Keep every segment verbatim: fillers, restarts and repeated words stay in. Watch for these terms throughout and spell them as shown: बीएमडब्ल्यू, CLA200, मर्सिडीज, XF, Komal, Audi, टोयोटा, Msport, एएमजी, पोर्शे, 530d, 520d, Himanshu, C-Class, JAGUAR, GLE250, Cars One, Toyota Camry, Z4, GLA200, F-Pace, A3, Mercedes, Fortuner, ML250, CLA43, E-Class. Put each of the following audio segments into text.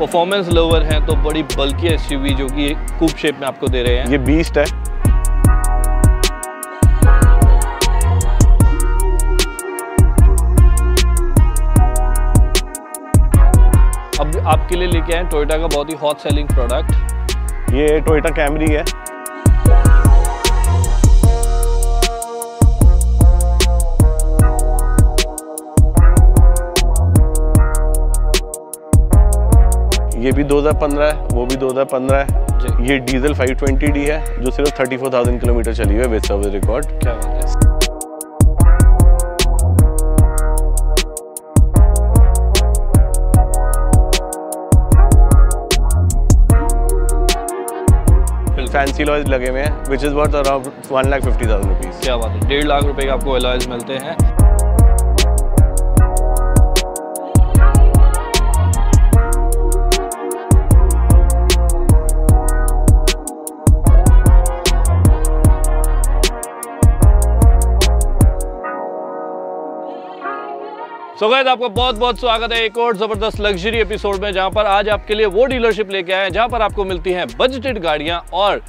Performance lower है तो बड़ी बल्की एसयूवी जो कि कूप शेप में आपको दे रहे हैं। ये बीस्ट है। अब आपके लिए लेके आए टोयोटा का बहुत ही हॉट सेलिंग प्रोडक्ट, ये टोयोटा कैमरी है। ये भी दो हज़ार पंद्रह है, वो भी दो हज़ार पंद्रह है। ये डीजल फाइव ट्वेंटी डी है जो सिर्फ चौंतीस हज़ार किलोमीटर चली हुई है विद सर्विस रिकॉर्ड। क्या बात है। फैंसी अलॉयज लगे हुए हैं which is worth around one lakh fifty thousand rupees. क्या बात है, डेढ़ लाख रुपए के आपको अलॉयज मिलते हैं। सो गाइस, आपका बहुत बहुत स्वागत है एक और ज़बरदस्त लग्जरी एपिसोड में, जहां पर आज आपके लिए वो डीलरशिप लेके आए हैं जहां पर आपको मिलती हैं बजटेड गाड़ियां। और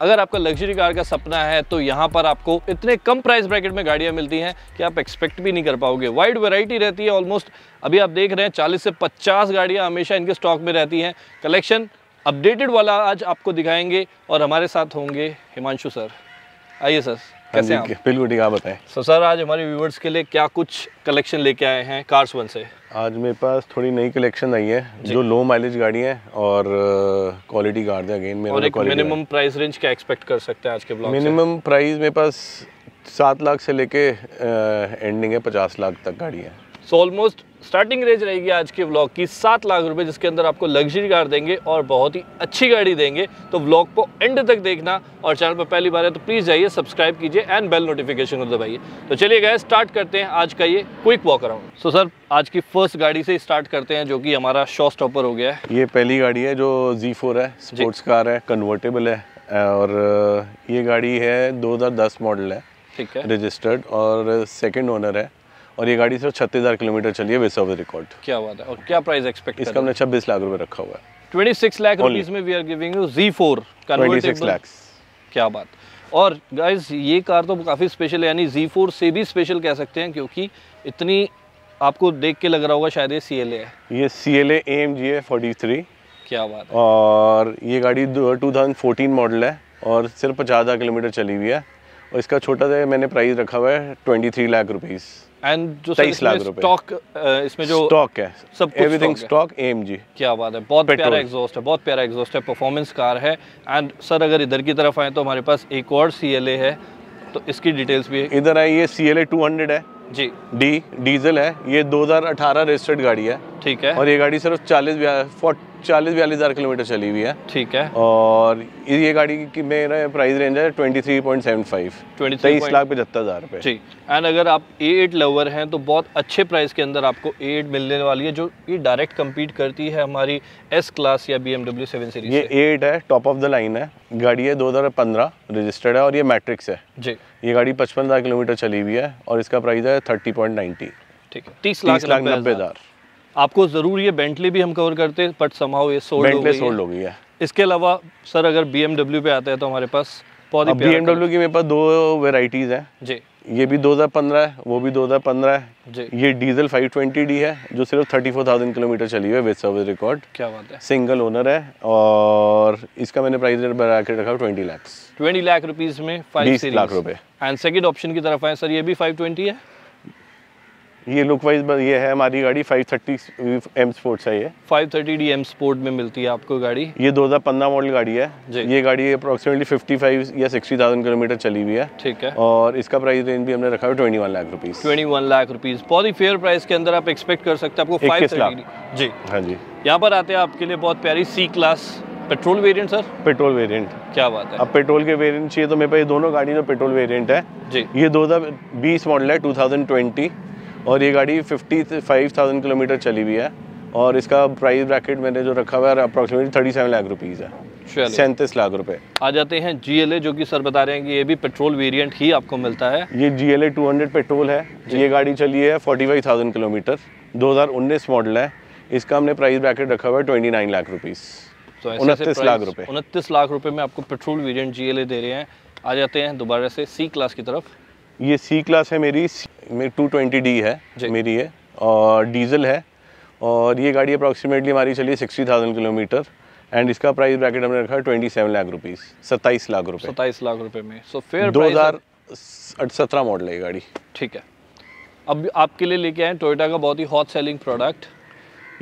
अगर आपका लग्जरी कार का सपना है तो यहां पर आपको इतने कम प्राइस ब्रैकेट में गाड़ियां मिलती हैं कि आप एक्सपेक्ट भी नहीं कर पाओगे। वाइड वैरायटी रहती है, ऑलमोस्ट अभी आप देख रहे हैं चालीस से पचास गाड़ियाँ हमेशा इनके स्टॉक में रहती हैं। कलेक्शन अपडेटेड वाला आज आपको दिखाएंगे और हमारे साथ होंगे हिमांशु सर। आइए सर, कैसे हैं? बिल्कुल ठीक, आप बताएं। सो सर, आज हमारे व्यूवर्स के लिए क्या कुछ कलेक्शन लेके आए हैं कार्स वन से? आज मेरे पास थोड़ी नई कलेक्शन आई है जो लो माइलेज गाड़ी है और क्वालिटी गाड़ी है। अगेन मेरा मिनिमम प्राइस रेंज क्या एक्सपेक्ट कर सकते हैं आज के ब्लॉग में? मिनिमम प्राइस मेरे पास सात लाख से लेके एंडिंग है पचास लाख तक गाड़ी है। सो ऑलमोस्ट स्टार्टिंग रेंज रहेगी आज के व्लॉग की सात लाख रुपए, जिसके अंदर आपको लग्जरी कार देंगे और बहुत ही अच्छी गाड़ी देंगे। तो व्लॉग को एंड तक देखना और चैनल पर पहली बार है तो प्लीज़ जाइए, सब्सक्राइब कीजिए एंड बेल नोटिफिकेशन को दबाइए। तो चलिए गाइस, स्टार्ट करते हैं आज का ये quick walk around. So sir, आज की फर्स्ट गाड़ी से स्टार्ट करते हैं जो कि हमारा शो स्टॉपर हो गया है। ये पहली गाड़ी है जो ज़ेड फोर है, स्पोर्ट्स कार है, कन्वर्टेबल है और ये गाड़ी है दो हज़ार दस मॉडल है, ठीक है, रजिस्टर्ड और सेकेंड ओनर है। और ये गाड़ी सिर्फ छत्तीस हज़ार किलोमीटर चली है विद सर्विस रिकॉर्ड। क्या बात है। और क्या प्राइस एक्सपेक्ट इसका? हमने छब्बीस लाख रुपए रखा हुआ है। छब्बीस लाख रुपीस में we are giving you Z four convertible. छब्बीस लाख, क्या बात। और गाइस, ये कार तो काफ़ी स्पेशल है, यानी ज़ेड फोर से भी स्पेशल कह सकते हैं क्योंकि इतनी आपको देख के लग रहा होगा शायद ये सी एल ए है। ये सी एल ए एम जी है फोर्टी थ्री। क्या बात है। और ये गाड़ी टू थाउजेंड फोर्टीन मॉडल है और सिर्फ पचास हज़ार किलोमीटर चली हुई है और इसका छोटा सा मैंने प्राइस रखा हुआ है twenty three lakh rupees. And जो स्टॉक इसमें जो स्टॉक है, सब एवरीथिंग स्टॉक एएमजी। क्या बात है। बहुत प्यारा एग्जॉस्ट है, बहुत प्यारा एग्जॉस्ट है, परफॉर्मेंस कार है। एंड सर, अगर इधर की तरफ आए तो हमारे पास एक और सीएलए है, तो इसकी डिटेल्स भी है। इधर आइए, C L A two hundred है जी, डी डीजल है। ये दो हज़ार अठारह रजिस्टर्ड गाड़ी है, ठीक है। और ये गाड़ी सिर्फ चालीस चालीस बयालीस हज़ार किलोमीटर चली हुई है, ठीक है। और ये गाड़ी की मेरा प्राइस रेंज है तेईस पॉइंट सात पाँच, तेईस लाख पचहत्तर हज़ार रुपये जी। एंड अगर आप ए एट लवर हैं तो बहुत अच्छे प्राइस के अंदर आपको ए एट मिलने वाली है जो ये डायरेक्ट कम्पीट करती है हमारी एस क्लास या B M W seven series. ये ए एट है, टॉप ऑफ द लाइन है गाड़ी, है दो हज़ार पंद्रह रजिस्टर्ड है और ये मैट्रिक्स है जी। ये गाड़ी पचपन हज़ार किलोमीटर चली हुई है और इसका प्राइस है थर्टी पॉइंट नाइन्टी, ठीक है, तीस लाख नब्बे हज़ार। आपको ज़रूर ये बेंटली भी हम कवर करते हैं बट समहाउ ये सोल्ड हो गई है। इसके अलावा सर, अगर बीएमडब्ल्यू पे आते हैं तो हमारे पास बहुत बीएमडब्ल्यू की मेरे पास दो वेराइटीज़ हैं जी। ये भी दो हज़ार पंद्रह है, वो भी दो हज़ार पंद्रह है जी। ये डीजल फाइव ट्वेंटी डी है जो सिर्फ चौंतीस हज़ार किलोमीटर चली हुई है विद सर्विस रिकॉर्ड। क्या बात है। सिंगल ओनर है और इसका मैंने प्राइस बढ़ा के रखा twenty lakh, twenty lakh rupees में बीस लाख रुपये। एंड सेकेंड ऑप्शन की तरफ आए सर, ये भी फाइव ट्वेंटी है। ये लुक वाइज ये है हमारी गाड़ी फाइव थर्टी एम स्पोर्ट्स है, ये five thirty D M sport में मिलती है आपको गाड़ी। ये दो हज़ार पंद्रह मॉडल गाड़ी है जी। ये गाड़ी अप्रोक्सीमेटली पचपन या साठ हज़ार किलोमीटर चली हुई है, ठीक है। और इसका प्राइस रेंज भी हमने रखा है इक्कीस लाख रुपीस, इक्कीस लाख रुपीस। बहुत ही फेयर प्राइस के अंदर आप एक्सपेक्ट कर सकते हैं आपको फाइव थर्टी जी। हाँ जी। यहाँ पर आते हैं आपके लिए बहुत प्यारी C class, petrol variant sir, petrol variant. क्या बात है। अब पेट्रोल के वेरिएंट चाहिए तो मेरे पास ये दोनों गाड़ी जो पेट्रोल वेरिएंट है जी। ये दो हज़ार बीस मॉडल है, टू थाउजेंड ट्वेंटी, और ये गाड़ी पचपन हज़ार किलोमीटर चली हुई है और इसका प्राइस ब्रैकेट मैंने जो रखा हुआ है अप्रॉक्सीमेटली सैंतीस लाख रुपीस है, सैंतीस लाख रुपए। आ जाते हैं जीएलए, जो कि सर बता रहे हैं कि ये भी पेट्रोल वेरिएंट ही आपको मिलता है। ये जीएलए टू हंड्रेड पेट्रोल है, ये गाड़ी चली है पैंतालीस हज़ार किलोमीटर, दो हज़ार उन्नीस मॉडल है। इसका हमने प्राइस ब्रैकेट रखा हुआ है ट्वेंटी नाइन लाख रुपीज़ उनतीस लाख रुपए उनतीस लाख रुपए में आपको पेट्रोल वेरिएंट जीएलए दे रहे हैं। आ जाते हैं दोबारा से सी क्लास की तरफ। ये सी क्लास है मेरी, मेरी टू ट्वेंटी डी है मेरी है और डीजल है और ये गाड़ी अप्रॉक्सीमेटली हमारी चली है सिक्सटी थाउजेंड किलोमीटर एंड इसका प्राइस ब्रैकेट हमने रखा है ट्वेंटी सेवन लाख रुपीज़ सत्ताईस लाख रुपये सत्ताईस लाख रुपये में। सो फेयर दो हज़ार सत्रह मॉडल है गाड़ी। ठीक है, अब आपके लिए लेके आए टोयोटा का बहुत ही हॉट सेलिंग प्रोडक्ट,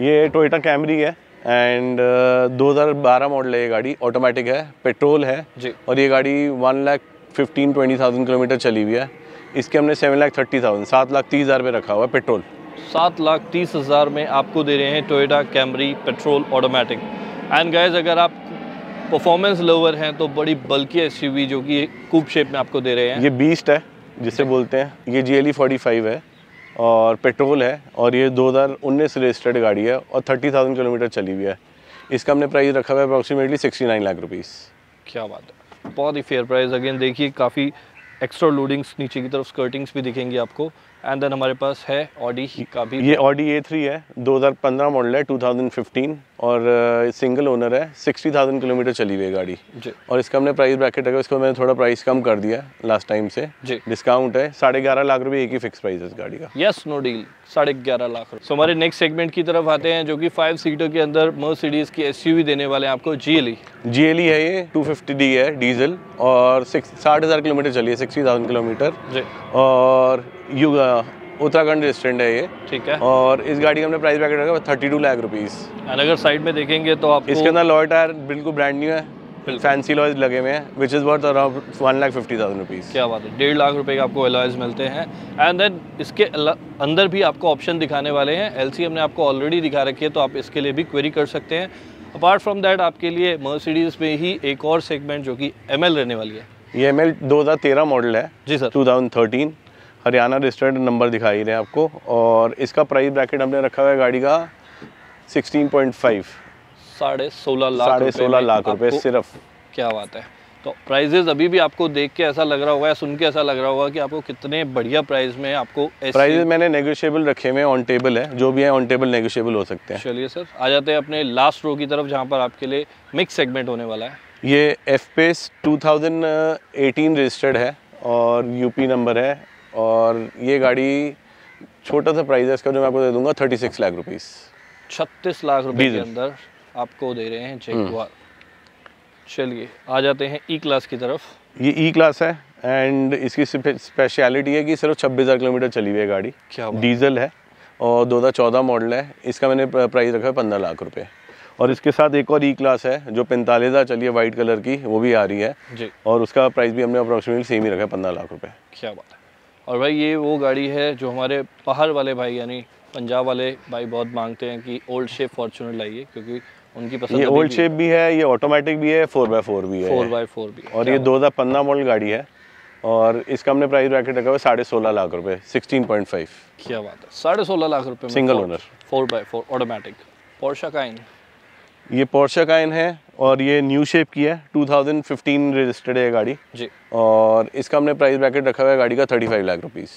ये टोयोटा कैमरी है एंड दो हज़ार बारह मॉडल है। ये गाड़ी ऑटोमेटिक है, पेट्रोल है जी। और ये गाड़ी one lakh fifteen twenty thousand kilometre चली हुई है। इसके हमने सेवन लाख थर्टी थाउजेंड सात लाख तीस हज़ार रुपये रखा हुआ है पेट्रोल। सात लाख तीस हज़ार में आपको दे रहे हैं टोयोटा Camry petrol automatic. And guys, अगर आप परफॉर्मेंस लोवर हैं तो बड़ी बल्कि एसयूवी जो कि कूप शेप में आपको दे रहे हैं, ये बीस्ट है जिसे बोलते हैं, ये G L A forty five है और पेट्रोल है और ये दो हज़ार उन्नीस रजिस्टर्ड गाड़ी है और तीस हज़ार किलोमीटर चली हुई है। इसका हमने प्राइस रखा हुआ है अप्रॉक्सीमेटली उनहत्तर लाख रुपीस। क्या बात है, बहुत ही फेयर प्राइस। अगेन देखिए, काफ़ी एक्स्ट्रा लोडिंग्स नीचे की तरफ स्कर्टिंग्स भी दिखेंगी आपको। एंड देन हमारे पास है ऑडी का भी, ये ऑडी ए थ्री है, दो हज़ार पंद्रह मॉडल है, टू थाउजेंड फिफ्टीन और सिंगल ओनर है, सिक्सटी थाउजेंड किलोमीटर चली हुई है गाड़ी जी। और इसका हमने प्राइस ब्रैकेट रखा, इसको मैंने थोड़ा प्राइस कम कर दिया लास्ट टाइम से जी, डिस्काउंट है साढ़े ग्यारह लाख रुपये एक ही फिक्स प्राइस है इस गाड़ी का। यस, नो डील, साढ़े ग्यारह लाख रुपये। सो हमारे नेक्स्ट सेगमेंट की तरफ आते हैं जो कि फाइव सीटर के अंदर मर्सिडीज की एसयूवी देने वाले हैं आपको। जीएलई जीएलई है, ये टू फिफ्टी डी है डीजल और साठ हज़ार किलोमीटर चली है, सिक्सटी थाउजेंड किलोमीटर और युगा उत्तराखंड रेस्टोरेंट है ये। ठीक है, और इस गाड़ी का हमने प्राइस ब्रैकेट रखा है थर्टी टू लाख रुपीज़। अगर साइड में देखेंगे तो आप इसके अंदर लॉय टायर बिल्कुल ब्रांड न्यू है, फैंसी लॉयज लगे हुए हैं, which is worth around one lakh fifty thousand rupees. क्या बात है, डेढ़ लाख रुपए के आपको अलॉयज मिलते हैं। एंड देन इसके अंदर भी आपको ऑप्शन दिखाने वाले हैं, एल सी हमने आपको ऑलरेडी दिखा रखी है तो आप इसके लिए भी क्वेरी कर सकते हैं। अपार्ट फ्रॉम दैट आपके लिए मर्सिडीज़ में ही एक और सेगमेंट जो कि एम एल रहने वाली है। ये एम एल दो हज़ार तेरह मॉडल है जी sir, two thousand thirteen, Haryana registered number दिखाई रहे हैं आपको और इसका प्राइस ब्रैकेट हमने रखा हुआ है गाड़ी का सिक्सटीन पॉइंट फाइव, साढ़े सोलह लाख साढ़े सोलह लाख रुपए सिर्फ। क्या बात है, तो प्राइजेज अभी भी आपको देख के ऐसा लग रहा होगा या सुन के ऐसा लग रहा होगा कि आपको कितने बढ़िया प्राइस में आपको प्राइजेज मैंने नेगोशिएबल रखे हुए, ऑन टेबल है, जो भी है ऑन टेबल नेगोशिएबल हो सकते हैं। चलिए सर, आ जाते हैं अपने लास्ट रो की तरफ जहाँ पर आपके लिए मिक्स सेगमेंट होने वाला है। ये F Pace two thousand eighteen registered है और यूपी नंबर है और ये गाड़ी छोटा सा प्राइस है इसका जो मैं आपको दे दूंगा छत्तीस लाख रुपीस। छत्तीस लाख रुपए के अंदर आपको दे रहे हैं जैगुआर। चलिए आ जाते हैं ई क्लास की तरफ। ये ई क्लास है एंड इसकी स्पेशलिटी है कि सिर्फ छब्बीस हज़ार किलोमीटर चली हुई है गाड़ी। क्या बात? डीजल है और दो हज़ार चौदह मॉडल है, इसका मैंने प्राइस रखा है पंद्रह लाख रुपये। और इसके साथ एक और ई क्लास है जो पैंतालीस हज़ार चली है, वाइट कलर की, वो भी आ रही है जी। और उसका प्राइस भी हमने अप्रॉक्सीमेटली सेम ही रखा है पंद्रह लाख रुपये। क्या बात है। और भाई ये वो गाड़ी है जो हमारे बाहर वाले भाई यानी पंजाब वाले भाई बहुत मांगते हैं कि ओल्ड शेप फॉर्च्यूनर लाइए, क्योंकि उनकी पसंद। ये ओल्ड शेप भी है, ये ऑटोमेटिक भी है, फोर बाई फोर भी है फोर बाई फोर भी है। और ये दो हज़ार पंद्रह मॉडल गाड़ी है और इसका हमने प्राइस ब्रैकेट रखा हुआ है साढ़े सोलह लाख रुपये, सिक्सटीन पॉइंट फाइव। क्या बात है, साढ़े सोलह लाख रुपये, single owner, four by four automatic. पोर्शे Cayenne, ये पोर्शे कायन है और ये न्यू शेप की है, टू थाउजेंड फिफ्टीन रजिस्टर्ड है गाड़ी जी। और इसका हमने प्राइस ब्रैकेट रखा हुआ है गाड़ी का पैंतीस लाख रुपीस।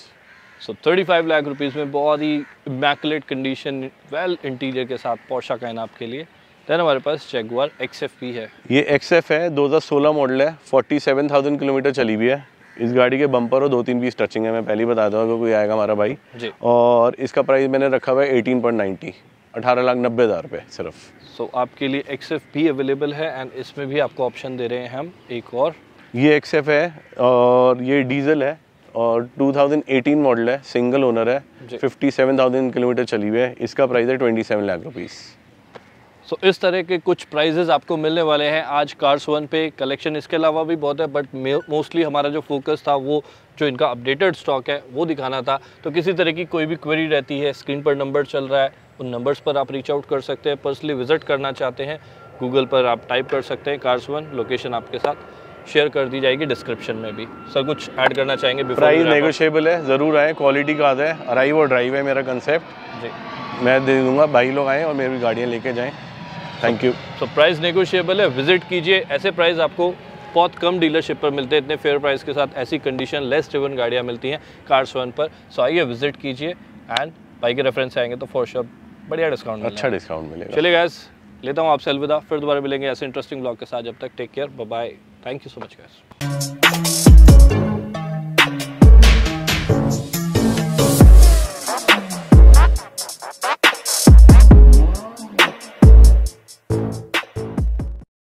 सो so, पैंतीस लाख रुपीस में बहुत ही इमैकुलेट कंडीशन, वेल इंटीरियर के साथ पोर्शे कायन आपके लिए। देन हमारे पास जैगुआर एक्सएफ भी है। ये एक्सएफ है, दो हज़ार सोलह मॉडल है, सैंतालीस हज़ार किलोमीटर चली हुई है। इस गाड़ी के बम्पर और दो तीन पीस टचिंग है, मैं पहले ही बता दूँगा अगर कोई आएगा हमारा भाई जी। और इसका प्राइस मैंने रखा हुआ है एटीन पॉइंट नाइन्टी अठारह लाख नब्बे हज़ार रुपये सिर्फ। सो so, आपके लिए एक्सएफ भी अवेलेबल है एंड इसमें भी आपको ऑप्शन दे रहे हैं हम एक और। ये एक्सएफ है और ये डीजल है और टू थाउजेंड एटीन मॉडल है, सिंगल ओनर है, सत्तावन हज़ार किलोमीटर चली हुई है। इसका प्राइस है सत्ताईस लाख रुपीस। सो so, इस तरह के कुछ प्राइजेज आपको मिलने वाले हैं आज कार्स वन पे। कलेक्शन इसके अलावा भी बहुत है बट मोस्टली हमारा जो फोकस था वो जो इनका अपडेटेड स्टॉक है वो दिखाना था। तो किसी तरह की कोई भी क्वेरी रहती है, स्क्रीन पर नंबर चल रहा है, उन नंबर्स पर आप रीच आउट कर सकते हैं। पर्सनली विजिट करना चाहते हैं, गूगल पर आप टाइप कर सकते हैं कार्स वन, लोकेशन आपके साथ शेयर कर दी जाएगी डिस्क्रिप्शन में भी। सर कुछ ऐड करना चाहेंगे? प्राइस नेगोशिएबल है, ज़रूर आए, क्वालिटी का है, अराइव और ड्राइव है मेरा कंसेप्ट जी, मैं दे दूँगा, भाई लोग आएँ और मेरी गाड़ियाँ लेके जाएँ। Thank you. So price negotiable है, विजिट कीजिए, ऐसे प्राइस आपको बहुत कम डीलरशिप पर मिलते हैं, इतने फेयर प्राइस के साथ ऐसी कंडीशन लेस ड्रिवन गाड़ियाँ मिलती हैं कार्स वन पर। सो आइए विजिट कीजिए एंड बाइक के रेफरेंस आएंगे तो फॉर श्योर बढ़िया डिस्काउंट, अच्छा डिस्काउंट मिलेगा। चलिए गाइस, लेता हूँ आपसे अलविदा, फिर दोबारा मिलेंगे ऐसे इंटरेस्टिंग ब्लॉग के साथ। जब तक take care, bye bye, thank you so much guys.